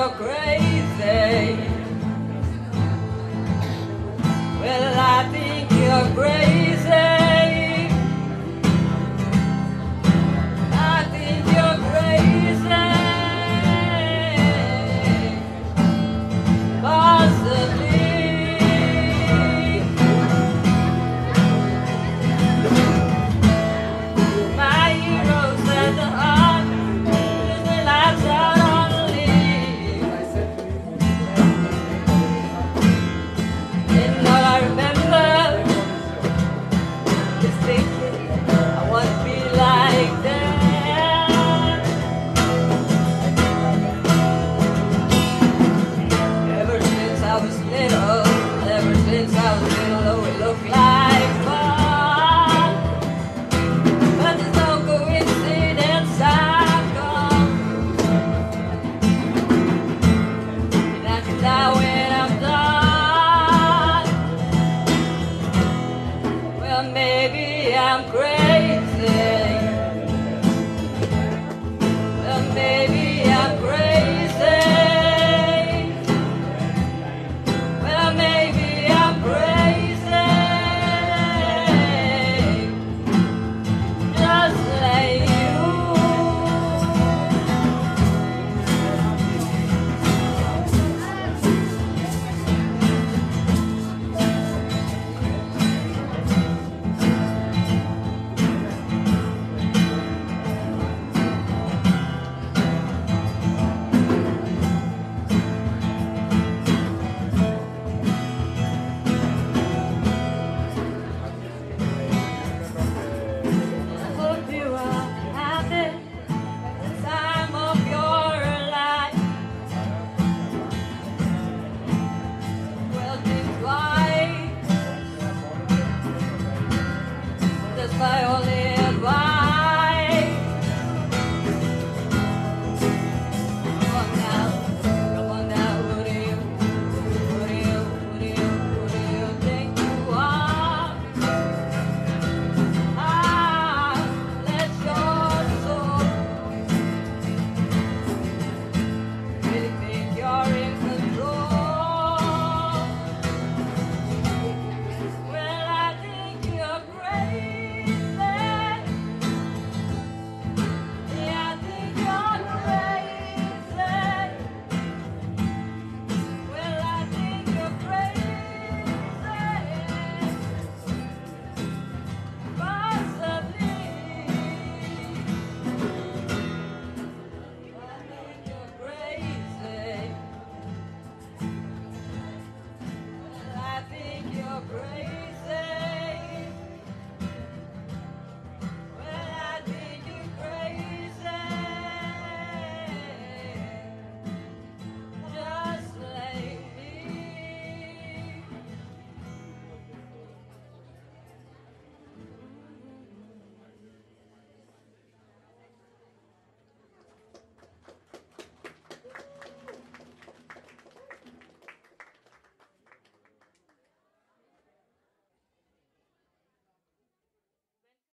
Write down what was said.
you're crazy. Well, I think you're crazy. Maybe I'm crazy. Well, maybe.